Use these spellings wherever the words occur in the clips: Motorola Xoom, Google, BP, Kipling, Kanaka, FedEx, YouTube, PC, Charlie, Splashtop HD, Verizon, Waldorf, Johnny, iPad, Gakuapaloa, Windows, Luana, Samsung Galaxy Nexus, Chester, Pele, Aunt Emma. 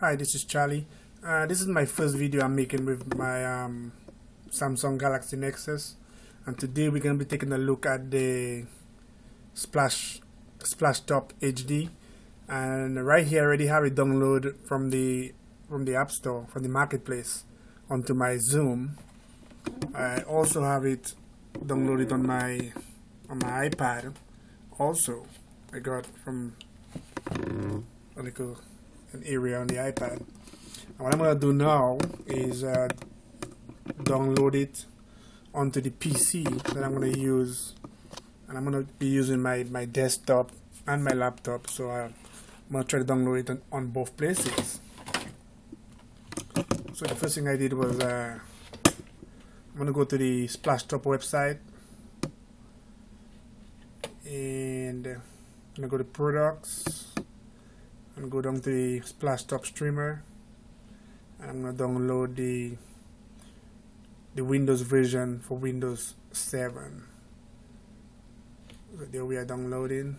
Hi, this is Charlie. This is my first video I'm making with my Samsung Galaxy Nexus, and today we're going to be taking a look at the Splashtop HD. And right here I already have it downloaded from the App Store, from the marketplace, onto my Xoom. I also have it downloaded on my iPad. Also, I got from an area on the iPad. And what I'm gonna do now is download it onto the PC that I'm gonna use, and I'm gonna be using my desktop and my laptop, so I'm gonna try to download it on both places. So the first thing I did was I'm gonna go to the Splashtop website, and I'm gonna go to products and go down to the Splashtop streamer. I'm gonna download the Windows version for Windows 7. So there we are, downloading.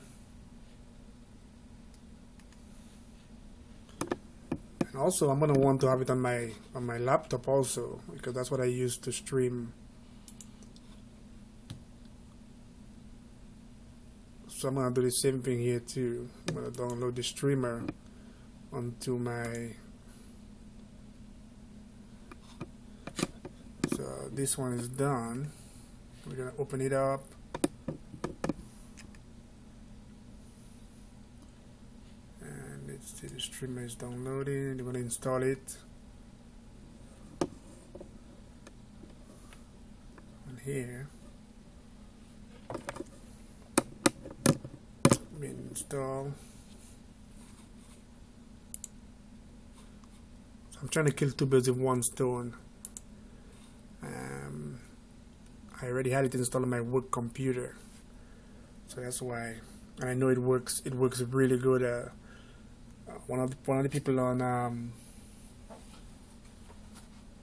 And also, I'm gonna want to have it on my laptop also, because that's what I use to stream. So I'm gonna do the same thing here too. I'm gonna download the streamer onto my. So this one is done. We're gonna open it up. And let's see, the streamer is downloading. We're gonna install it. And here. Install. So I'm trying to kill two birds with one stone. I already had it installed on my work computer, so that's why. And I know it works. It works really good. One of the people on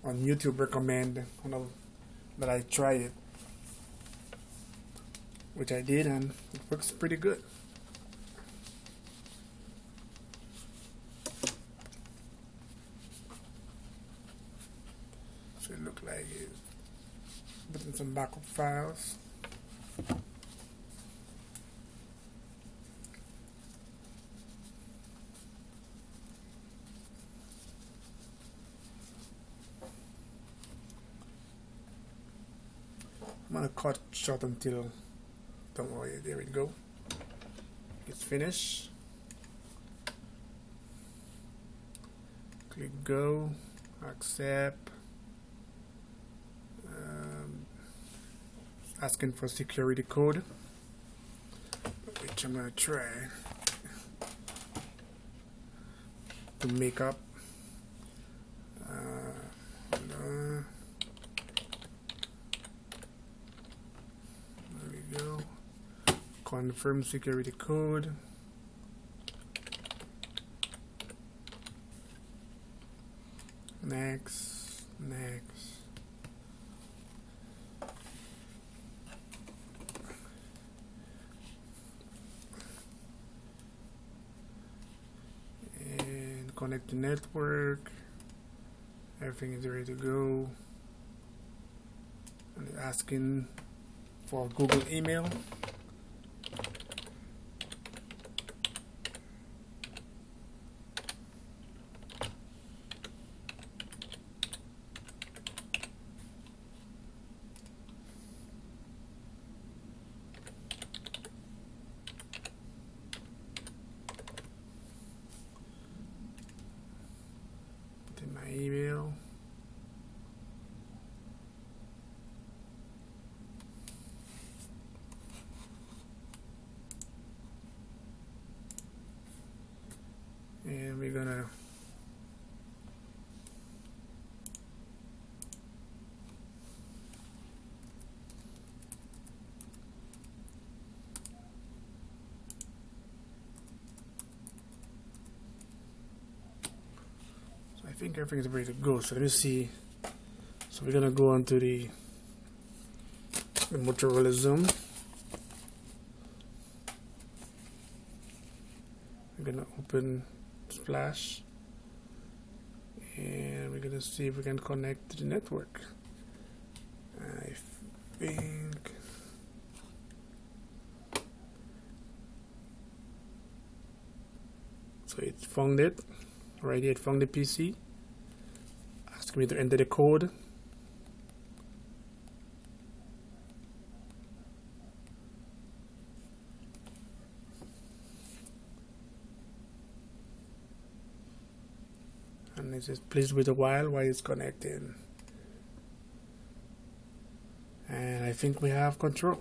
YouTube recommend that I try it, which I did, and it works pretty good. It look like it. Put in some backup files. I'm gonna cut short until, don't worry, there we go. It's finished. Click go, accept. Asking for security code, which I'm gonna try to make up. There we go. Confirm security code. Next, next. Connect the network, everything is ready to go, and it's asking for Google email. Email. And we're gonna I think everything is ready to go. So let me see. So we're gonna go onto the Motorola Xoom. We're gonna open Splash. and we're gonna see if we can connect to the network. I think so. It found it already. It found the PC, asking me to enter the code. And it says please wait a while it's connecting. And I think we have control.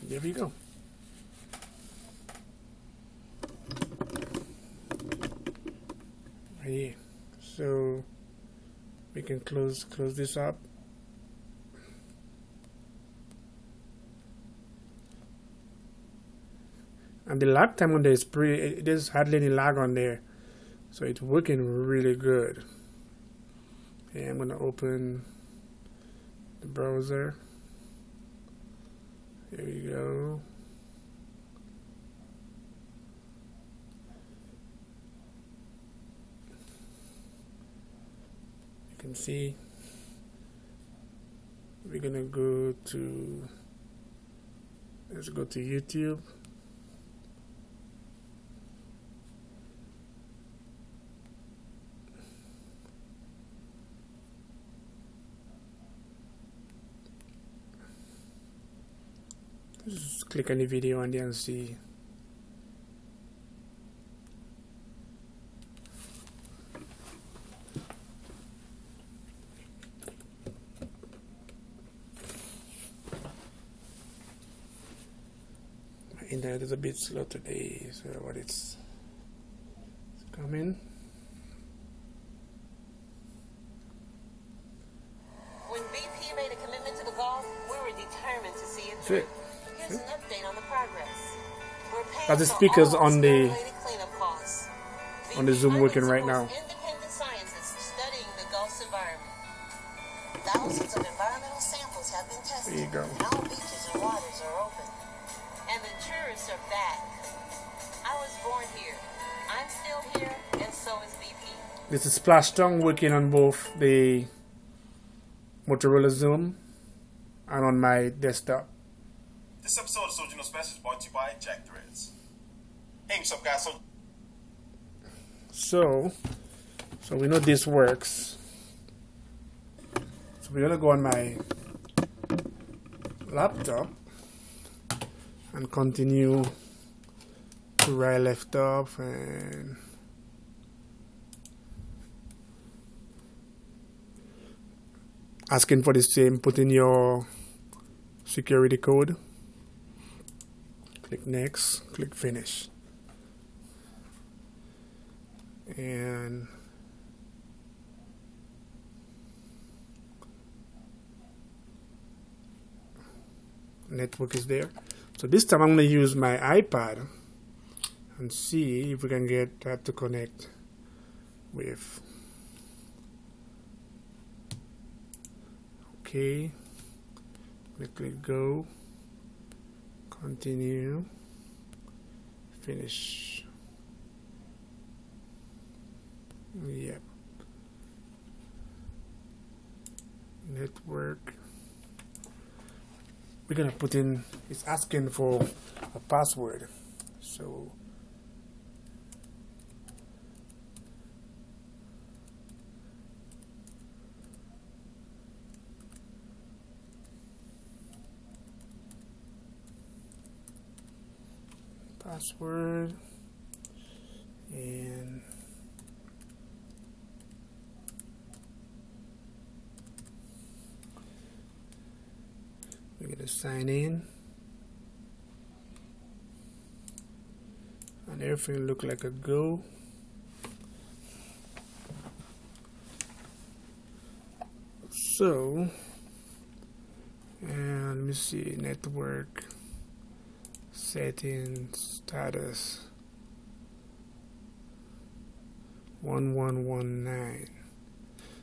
And there we go. Right here. So we can close this up. And the lag time on there is there's hardly any lag on there. So it's working really good. Okay, I'm gonna open the browser. Here we go. You can see we're gonna go to, let's go to YouTube. Just click on the video and then see. My internet is a bit slow today, so what it's coming. When BP made a commitment to the golf, we were determined to see it through. Here's an update on the progress. We're paying for the speakers on the Zoom working right now. Independent scientists studying the Gulf's environment. Thousands of environmental samples have been tested. There you go. And all beaches and waters are open. And the tourists are back. I was born here. I'm still here, and so is BP. This is Splashtop working on both the Motorola Xoom and on my desktop. This episode of Sojourner's Message is brought to you by Jack Threads. Hey, what's up, guys? So we know this works. So we're gonna go on my laptop and continue to where I left off, and asking for the same, put in your security code. Click next, click finish, and network is there. So this time I'm going to use my iPad and see if we can get that to connect with. Okay, click go. Continue, finish. Yep. Network. We're gonna put in, it's asking for a password. So password, and we're going to sign in, and everything look like a go. So, and let me see, network. Setting status 1119.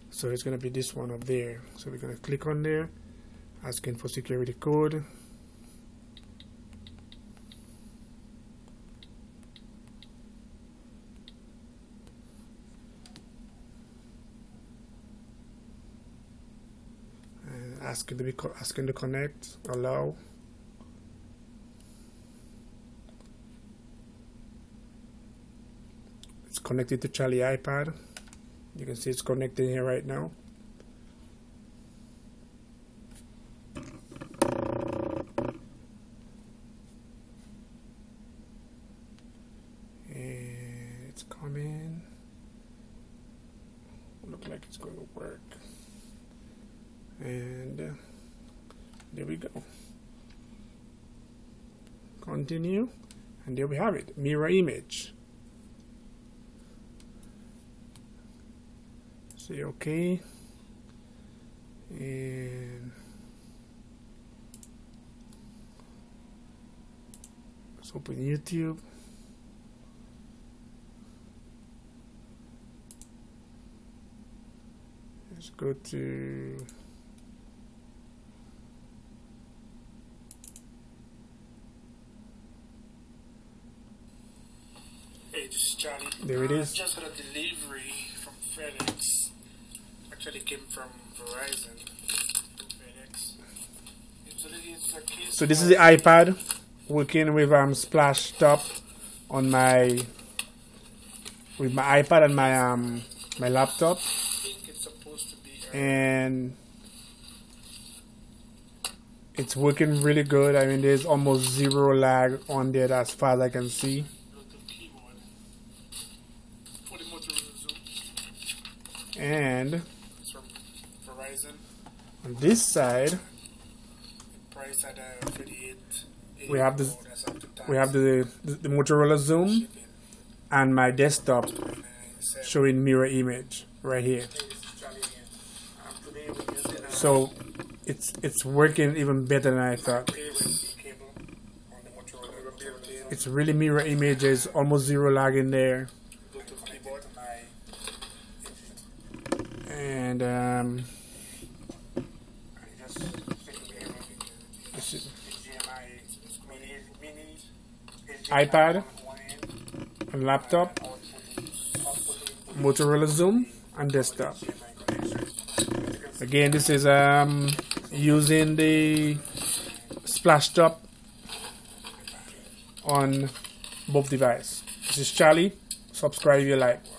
So it's gonna be this one up there. So we're gonna click on there, asking for security code. asking to connect, allow. It's connected to Charlie iPad. You can see it's connected here right now. Coming. Look like it's going to work, and there we go. Continue, and there we have it. Mirror image. Say okay, and let's open YouTube. Let's go to Hey, this is Charlie. There it is. I just got a delivery from FedEx. Actually, it came from Verizon. FedEx. So this is the iPad working with Splashtop on my iPad and my my laptop. And it's working really good. I mean, there's almost zero lag on there as far as I can see. And on this side, we have this. We have the Motorola Xoom and my desktop showing mirror image right here. So it's working even better than I thought. It's really mirror images, almost zero lag in there. And iPad and laptop, Motorola Xoom and desktop. Again, this is using the Splashtop on both devices. This is Charlie. Subscribe if you like.